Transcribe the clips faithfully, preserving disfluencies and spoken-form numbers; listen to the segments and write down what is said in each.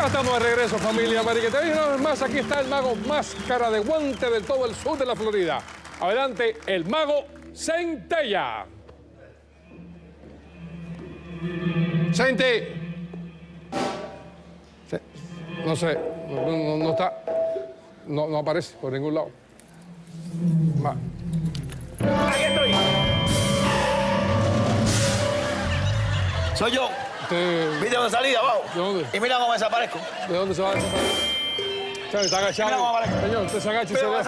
Ya estamos de regreso, familia Mariquetera. Y una vez más, aquí está el mago más cara de guante de todo el sur de la Florida. Adelante, el mago Centella. Cente. No sé, no, no, no está. No, no aparece por ningún lado. Va. ¡Aquí estoy! Soy yo. Te... ¿Viste dónde salí? Abajo. ¿De dónde? Y mira cómo desaparezco. ¿De dónde se va a desaparecer? Chale, está agachado. Mira cómo aparezco. Señor, usted se agacha y se va.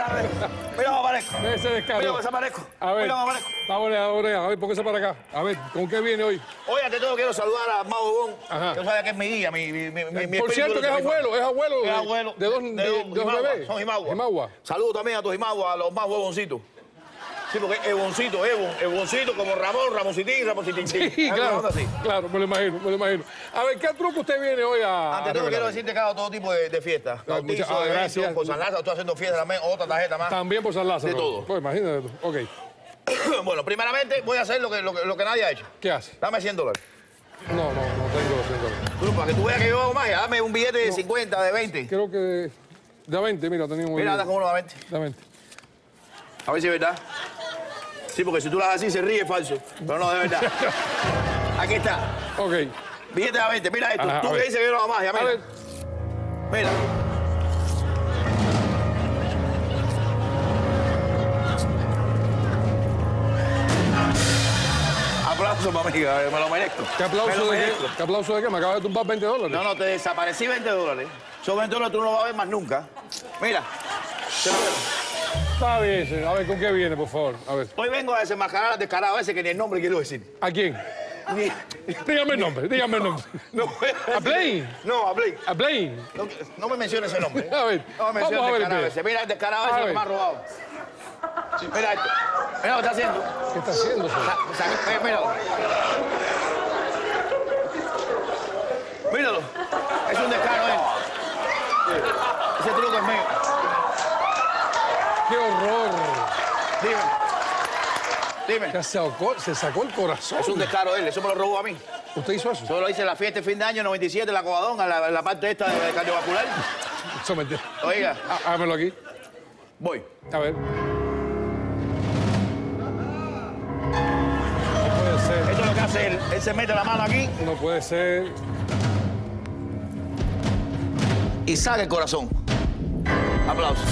Mira cómo aparezco. Se descarga. Mira cómo desaparezco. A ver. Mira cómo aparezco. Ahora, a ver, póngase para acá. A ver, ¿con qué viene hoy? Hoy, ante todo, quiero saludar a Mau Yo, que sabe que es mi guía, mi, mi, mi, mi Por cierto, que es abuelo, es abuelo. Es abuelo. ¿De dos, de, de, de dos bebés? Son Imagua. Imagua. Saludo también a tus Imagua, a los más huevoncitos. Sí, porque es Evoncito, Evon, Evoncito, como Ramón, Ramoncitín, Ramoncitín. Sí, claro, claro, me lo imagino, me lo imagino. A ver, ¿qué truco usted viene hoy a...? Antes de todo, quiero decirte que hago todo tipo de, de fiestas. Claro, muchas ah, gracias. Por San Lázaro, estoy haciendo fiestas también, otra tarjeta más. También por San Lázaro. De todo. Pues imagínate tú, ok. Bueno, primeramente voy a hacer lo que, lo, lo que nadie ha hecho. ¿Qué hace? Dame cien dólares. No, no, no tengo cien dólares. Tú, para que tú veas que yo hago magia, dame un billete de no, cincuenta, de veinte. Creo que... De veinte, mira, tenía un... Mira, anda con uno de veinte. De veinte. A ver si es verdad. Sí, porque si tú las haces así, se ríe, falso. Pero no, de verdad. Aquí está. Ok. Billete a veinte, mira esto. Ajá, tú que dices que no la magia, mira. A ver. Mira. Aplauso, mi amiga, me lo merezco. ¿Qué aplauso, me de merezco. Qué, ¿Qué aplauso de qué? Me acabas de tumbar veinte dólares. No, no, te desaparecí veinte dólares. Esos veinte dólares tú no los vas a ver más nunca. Mira. Te lo veo. Está bien, a ver, ¿con qué viene, por favor? A ver. Hoy vengo a desenmascarar al descarado ese que ni el nombre quiero decir. ¿A quién? Ni... Dígame el nombre, dígame el nombre. No, no puedo decir. ¿A Blaine? No, a Blaine. ¿A Blaine? No, no me menciones ese nombre. A ver, no me menciones el descarado ese. Mira el descarado ese que me ha robado. Sí, mira esto. Mira lo que está haciendo. ¿Qué está haciendo, señor? Mira, míralo. Míralo. Es un descaro él. Sí. Ese truco es mío. ¡Qué horror! Dime. Dime. Se sacó, se sacó el corazón. Es un descaro él, eso me lo robó a mí. ¿Usted hizo eso? Yo lo hice en la fiesta de fin de año noventa y siete, la Covadonga, la, la parte esta de cardiovascular. Eso me entiendo. Oiga. Ah, hámelo aquí. Voy. A ver. No puede ser. Esto es lo que hace él. Él se mete la mano aquí. No puede ser. Y saca el corazón. Aplausos.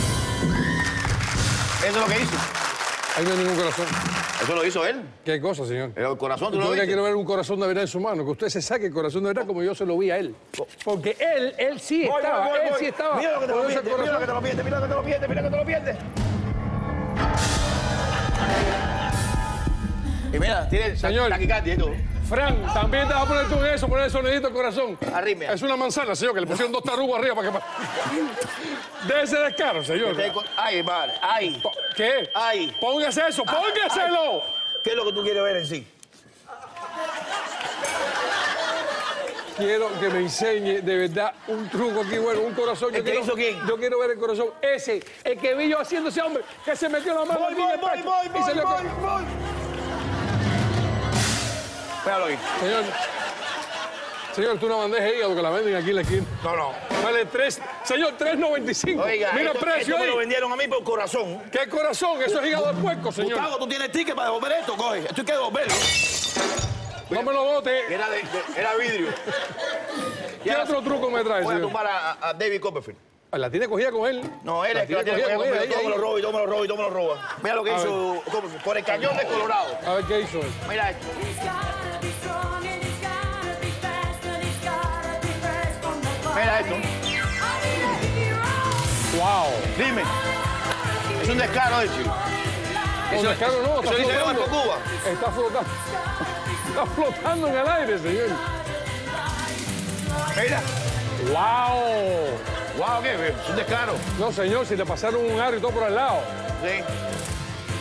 Eso es lo que hizo. Ahí no hay ningún corazón. ¿Eso lo hizo él? ¿Qué cosa, señor? El corazón, ¿tú lo viste? Yo quiero ver un corazón de verdad en su mano, que usted se saque el corazón de verdad como yo se lo vi a él. Porque él, él sí voy, estaba, voy, voy, él voy. sí estaba. Mira lo que te lo pierde, mira lo que te lo pierde, mira lo que te lo pierde, mira lo que te lo pierde. Y mira, tiene señor, taquicardia y todo. Fran, también te vas a poner tú en eso, poner el sonidito al corazón. Arritmia. Es una manzana, señor, que le pusieron dos tarugos arriba para que... Debe ser descaro, señor. Ay, madre, ay. ¿Qué? Ay. Póngase eso, póngaselo. Ay. ¿Qué es lo que tú quieres ver en sí? Quiero que me enseñe de verdad un truco aquí, bueno, un corazón. ¿El yo que quiero, hizo quién? Yo quiero ver el corazón ese, el que vi yo haciendo ese hombre, que se metió la mano. Voy, voy, el voy, voy, voy, voy, voy, voy. Señor, señor, tú una bandeja de hígado que la venden aquí en la esquina. No, no. Vale tres, señor, tres noventa y cinco. Oiga, mira esto, el precio esto ahí. Me lo vendieron a mí por corazón. ¿Qué corazón? Eso es hígado de puerco, señor. Gustavo, tú tienes ticket para devolver esto, coge. Esto hay que devolverlo. No me lo bote. Era, de, de, era vidrio. ¿Qué ahora, otro truco me trae, voy señor? Voy a tumbar a, a David Copperfield. ¿La tiene cogida con él? No, él es la que tiene la tiene cogida, cogida con él. Todo me lo roba y todo me lo roba y todo me lo roba. Mira lo que hizo Copperfield. Por el Cañón de Colorado. A ver, ¿qué hizo él? Mira esto. Mira esto. ¡Wow! Dime. Es un descaro, ¿eh, chico? Un descaro no, está flotando. Está flotando. Está flotando en el aire, señor. Mira. ¡Wow! ¡Wow! ¿Qué? Es un descaro. No, señor, si le pasaron un aro y todo por al lado. Sí.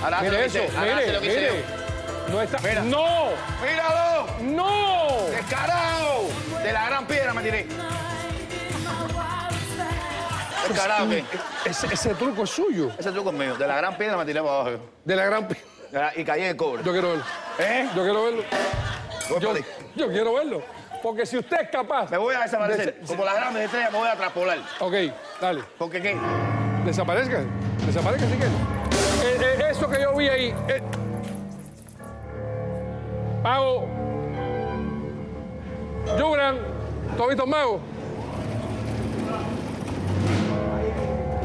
Ahora mire eso, mire, mire. No está... Mira. ¡No! ¡Míralo! ¡No! ¡Descarado! De la gran piedra me tiré. Descarado, ¿qué? Ese, ese truco es suyo. Ese truco es mío. De la gran piedra me tiré para abajo. De la gran piedra. Y caí en el cobre. Yo quiero verlo. ¿Eh? Yo quiero verlo. Yo, yo quiero verlo. Porque si usted es capaz... Me voy a desaparecer. Des... Como las grandes estrellas me voy a traspolar. Ok, dale. ¿Porque qué? Desaparezca. Desaparezca, si quieres. Eh, eh, eso que yo vi ahí... Eh... Mago. Yubran. ¿Tú has visto un mago?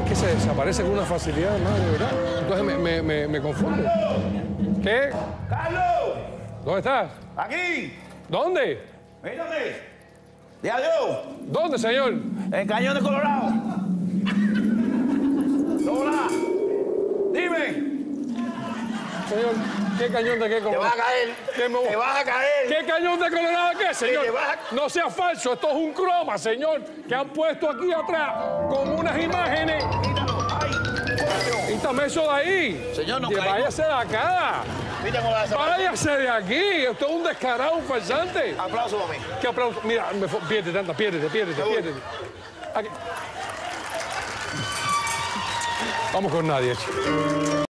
Que se desaparece con una facilidad, madre, ¿verdad? Entonces me, me, me, me confundo. ¡Carlos! ¿Qué? ¡Carlos! ¿Dónde estás? ¡Aquí! ¿Dónde? ¡Mírame! ¡Ya yo! ¿Dónde, señor? En Cañón de Colorado. ¡Hola! ¡Dime! Señor, ¿qué cañón de qué Colorado? ¡Te vas a caer! ¿Qué me... ¡Te vas a caer! ¿Qué cañón de Colorado qué, señor? Te vas a... No sea falso, esto es un croma, señor, que han puesto aquí atrás con unas imágenes. ¡Quítalo! ¡Ay! ¡Quítame eso de ahí! Señor, no caigo. ¡Váyase de acá! ¡Váyase de aquí! Esto es un descarado, un farsante. Aplauso para mí. ¿Qué aplauso? Mira, me... piérdete, anda, piérdete, piérdete, piérdete. Aquí. Vamos con nadie.